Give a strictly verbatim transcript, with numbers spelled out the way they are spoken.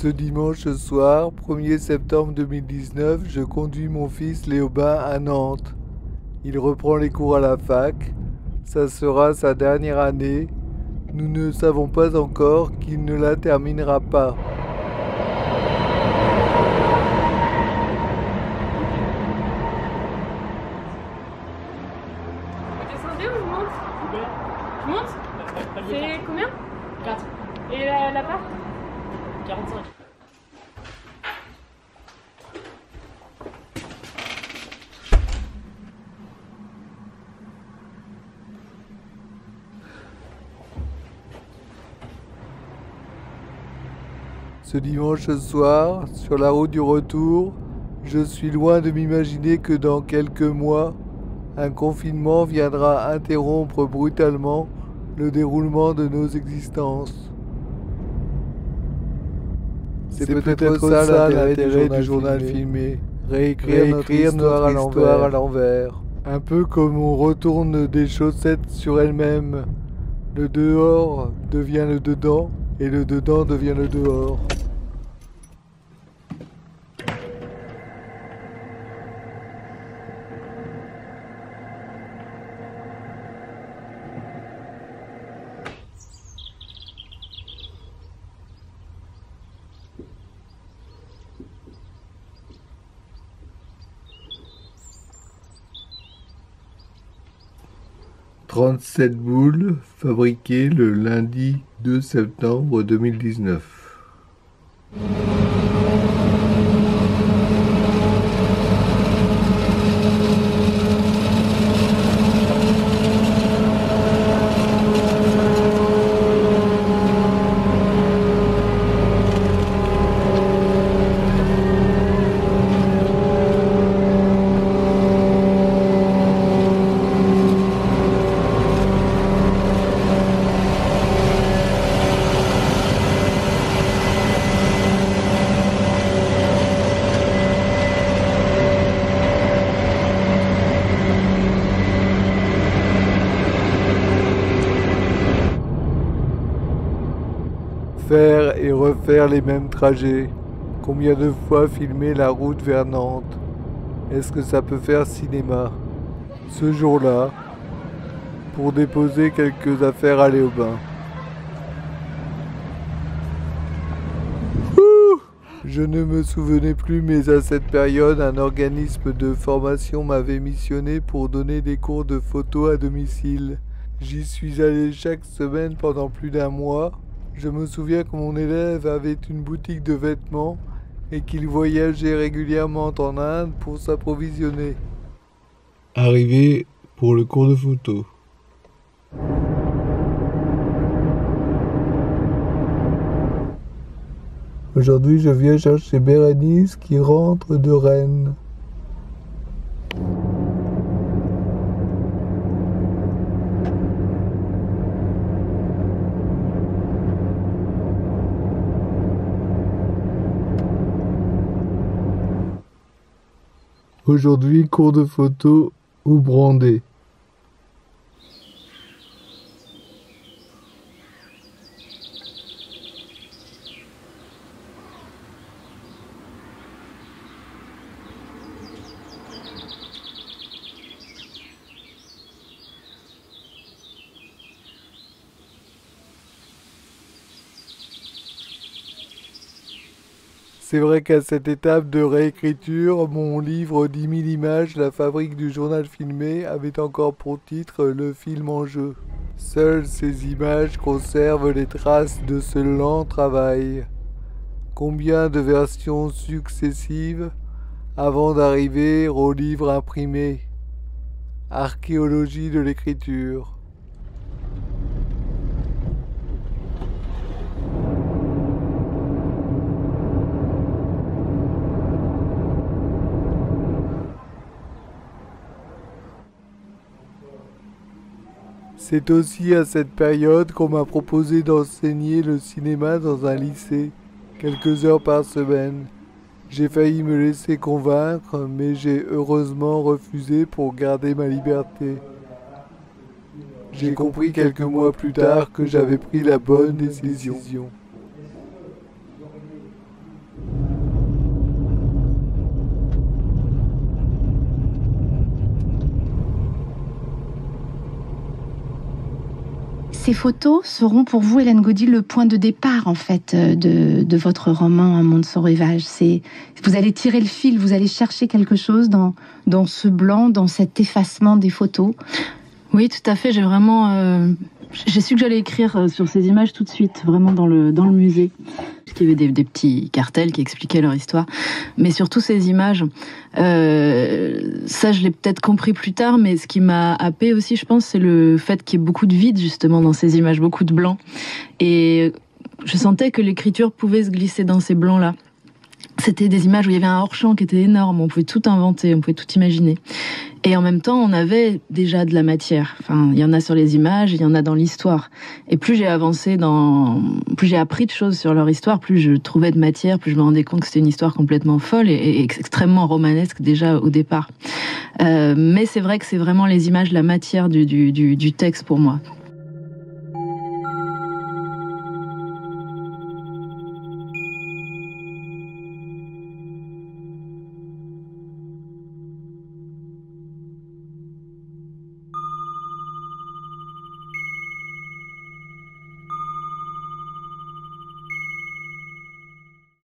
Ce dimanche soir, premier septembre deux mille dix-neuf, je conduis mon fils Léobin à Nantes. Il reprend les cours à la fac. Ça sera sa dernière année. Nous ne savons pas encore qu'il ne la terminera pas. Vous descendez ou je monte? Je monte? C'est combien? quatre. Et la, la part? quarante-cinq. Ce dimanche soir, sur la route du retour, je suis loin de m'imaginer que dans quelques mois, un confinement viendra interrompre brutalement le déroulement de nos existences. C'est peut-être peut ça l'intérêt du journal filmé, filmé. Réécrire, Réécrire notre, notre histoire à l'envers. Un peu comme on retourne des chaussettes sur elles-mêmes. Le dehors devient le dedans, et le dedans devient le dehors. trente-sept boules fabriquées le lundi deux septembre deux mille dix-neuf. Faire et refaire les mêmes trajets. Combien de fois filmer la route vers Nantes? Est-ce que ça peut faire cinéma? Ce jour-là, pour déposer quelques affaires à Léobin. Ouh, je ne me souvenais plus, mais à cette période, un organisme de formation m'avait missionné pour donner des cours de photo à domicile. J'y suis allé chaque semaine pendant plus d'un mois. Je me souviens que mon élève avait une boutique de vêtements et qu'il voyageait régulièrement en Inde pour s'approvisionner. Arrivé pour le cours de photo. Aujourd'hui, je viens chercher Bérénice qui rentre de Rennes. Aujourd'hui, cours de photo ou Brandé. C'est vrai qu'à cette étape de réécriture, mon livre dix mille images, La fabrique du journal filmé, avait encore pour titre Le film en jeu. Seules ces images conservent les traces de ce lent travail. Combien de versions successives avant d'arriver au livre imprimé? Archéologie de l'écriture. C'est aussi à cette période qu'on m'a proposé d'enseigner le cinéma dans un lycée, quelques heures par semaine. J'ai failli me laisser convaincre, mais j'ai heureusement refusé pour garder ma liberté. J'ai compris quelques mois plus tard que j'avais pris la bonne décision. Ces photos seront pour vous, Hélène Gaudy, le point de départ, en fait, de, de votre roman « Un monde sans rêvage ». C'est, vous allez tirer le fil, vous allez chercher quelque chose dans, dans ce blanc, dans cet effacement des photos. Oui, tout à fait. J'ai vraiment... Euh, j'ai su que j'allais écrire sur ces images tout de suite, vraiment dans le, dans le musée. Parce qu'il y avait des, des petits cartels qui expliquaient leur histoire. Mais surtout ces images, euh, ça je l'ai peut-être compris plus tard, mais ce qui m'a happée aussi, je pense, c'est le fait qu'il y ait beaucoup de vide justement dans ces images, beaucoup de blanc. Et je sentais que l'écriture pouvait se glisser dans ces blancs-là. C'était des images où il y avait un hors-champ qui était énorme, on pouvait tout inventer, on pouvait tout imaginer. Et en même temps, on avait déjà de la matière. Enfin, il y en a sur les images, il y en a dans l'histoire. Et plus j'ai avancé dans, plus j'ai appris de choses sur leur histoire, plus je trouvais de matière, plus je me rendais compte que c'était une histoire complètement folle et, et extrêmement romanesque déjà au départ. Euh, mais c'est vrai que c'est vraiment les images, la matière du, du, du, du texte pour moi.